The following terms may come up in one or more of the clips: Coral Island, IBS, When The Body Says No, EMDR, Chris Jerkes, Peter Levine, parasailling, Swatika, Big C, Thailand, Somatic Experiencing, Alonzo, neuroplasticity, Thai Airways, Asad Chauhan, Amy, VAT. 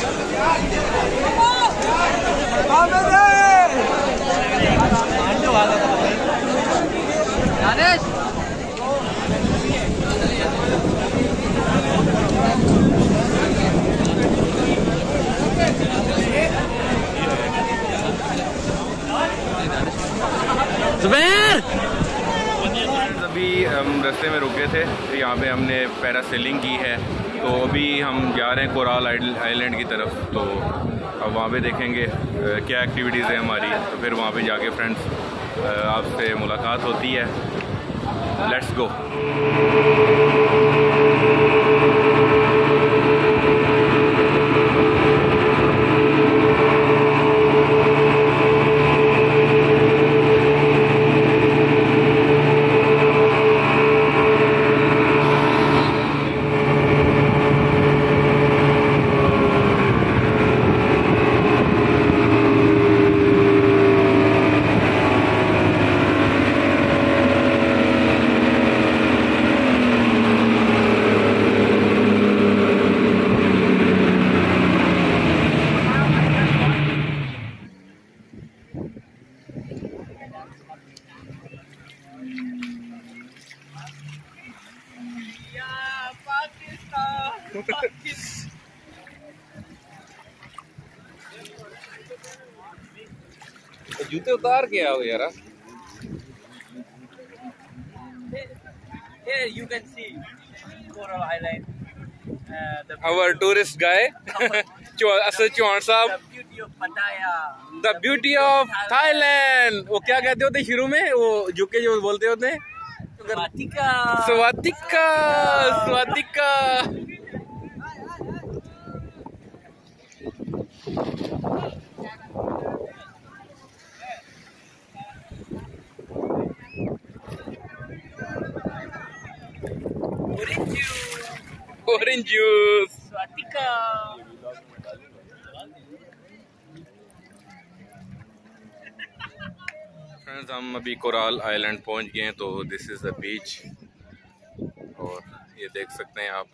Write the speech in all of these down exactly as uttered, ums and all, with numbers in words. अभी हम रास्ते में रुके थे, तो यहाँ पे हमने पैरासेलिंग की है। तो अभी हम जा रहे हैं कोराल आइलैंड की तरफ। तो अब वहाँ पे देखेंगे क्या एक्टिविटीज़ है हमारी, तो फिर वहाँ पे जाके फ्रेंड्स आपसे मुलाकात होती है। Let's go. जूते उतार के आओ यार। Here you can see Coral Island. Uh, Our tourist guy, Asad Chauhan साहब. The beauty of Pattaya. The beauty of Thailand. वो क्या कहते होते शुरू में, वो झुके जो बोलते होते हैं. Swatika. Swatika. Swatika. Orange juice. Orange juice. Swatika. Friends, हम अभी कोराल आइलैंड पहुंच गए हैं। तो दिस इज़ द बीच, और ये देख सकते हैं आप।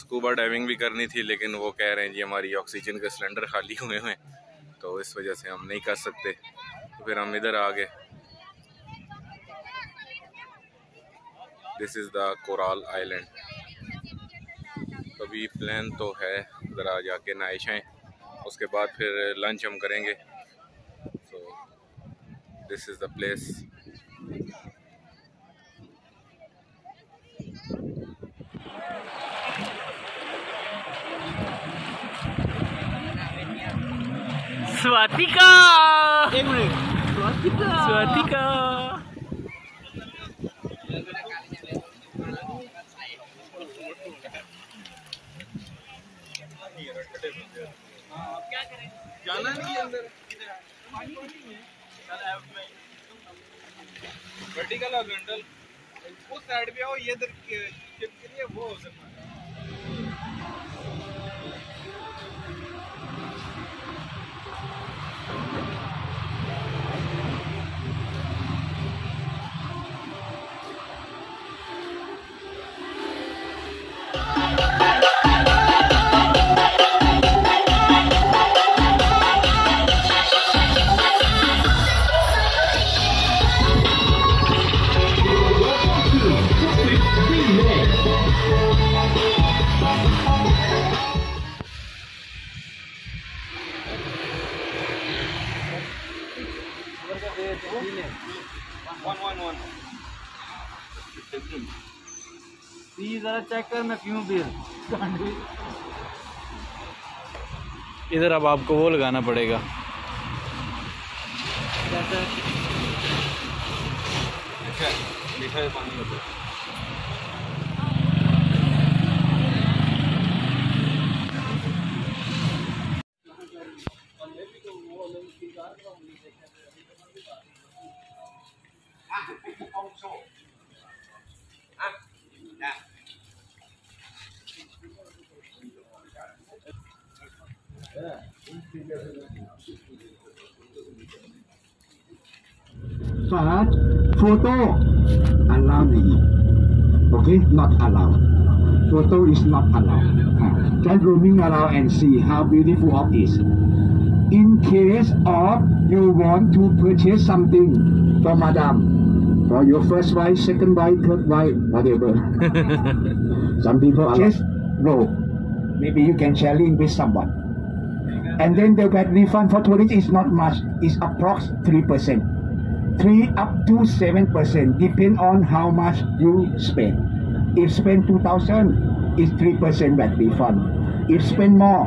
स्कूबा डाइविंग भी करनी थी, लेकिन वो कह रहे हैं जी हमारी ऑक्सीजन के सिलेंडर खाली हुए हैं, तो इस वजह से हम नहीं कर सकते। तो फिर हम इधर आ गए। This is the coral island. अभी प्लान तो है ज़रा जाके नहाए शाएं, उसके बाद फिर लंच हम करेंगे। So this is the place. Swatika, Swatika, Swatika. Vertical और गंडल उस साइड पे आओ, ये इधर चिप के लिए वो हो सकता है। इधर अब आपको वो लगाना पड़ेगा। But photo allowed, okay? Not allowed. Photo is not allowed. just roaming around and see how beautiful of it is. In case of you want to purchase something from Madame, for your first wife, second wife, third wife, whatever. Some people just roll. Maybe you can share link with someone. And then the VAT refund for tourists is not much. It's approximately three percent, three up to seven percent, depend on how much you spend. If spend two thousand, it's three percent VAT refund. If spend more,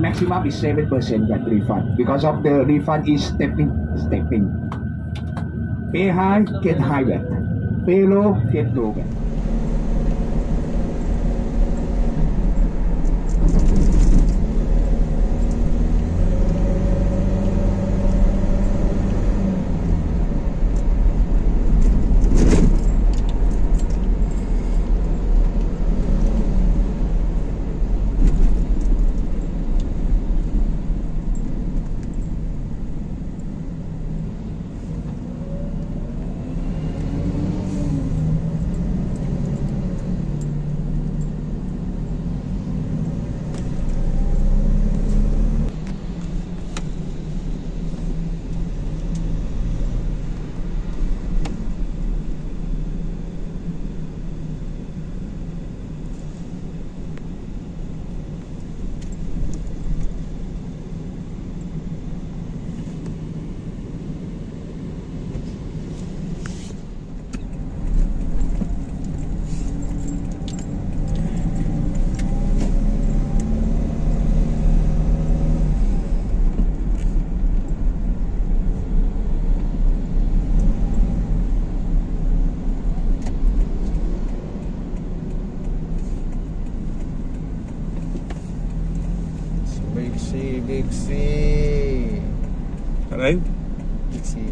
maximum is seven percent VAT refund because of the refund is stepping, stepping. Pay high, get high VAT. Pay low, get low VAT. Big C. Right? Big C.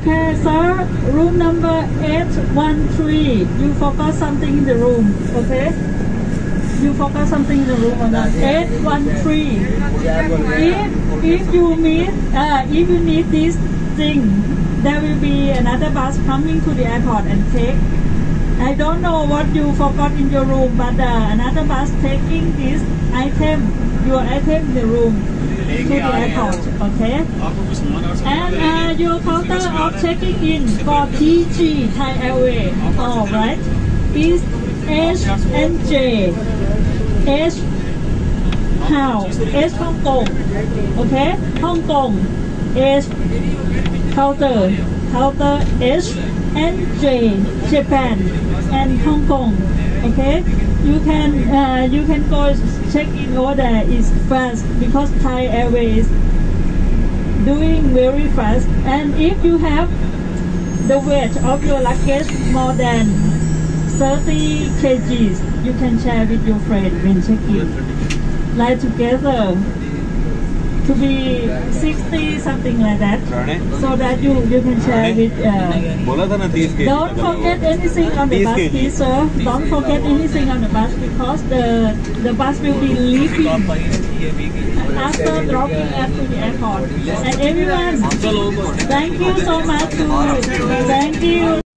Okay, sir, room number eight one three. You forgot something in the room, okay? You forgot something in the room or not? eight one three. If, if, you meet, uh, if you need this thing, there will be another bus coming to the airport and take. I don't know what you forgot in your room, but uh, another bus taking this item, your item in the room. To the airport, okay? And uh, your counter of checking in for P G Thai Airways, all right? Is H and J, H how? H Hong Kong, okay? Hong Kong, H counter, counter H and J Japan and Hong Kong. Okay, you can uh, you can go check in over there is fast because Thai Airways doing very fast. And if you have the weight of your luggage more than thirty kilograms, you can share with your friend when check-in. Like together to be sixty something like that, so that you you can share with. Uh, don't forget anything on the bus, please, sir. Don't forget anything on the bus because the the bus will be leaving after dropping at the airport. And everyone, thank you so much. Thank you.